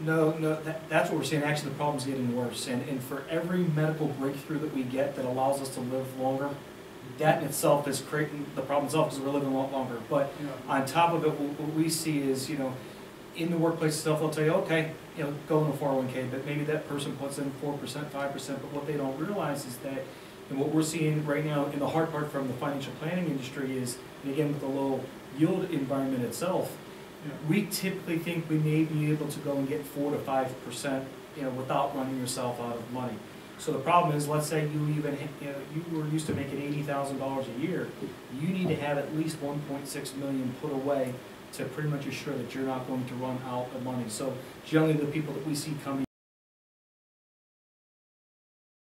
No, that's what we're seeing. Actually, the problem's getting worse. And for every medical breakthrough that we get that allows us to live longer, that in itself is creating the problem itself because we're living a lot longer. But on top of it, what we see is, you know, in the workplace itself, they'll tell you, okay, you know, go in a 401k, but maybe that person puts in 4%, 5%, but what they don't realize is that, and what we're seeing right now, and the hard part from the financial planning industry is, and again, with the low yield environment itself, we typically think we may be able to go and get 4 to 5%, you know, without running yourself out of money. So the problem is, let's say you even you were used to making $80,000 a year, you need to have at least $1.6 million put away to pretty much assure that you're not going to run out of money. So generally, the people that we see coming.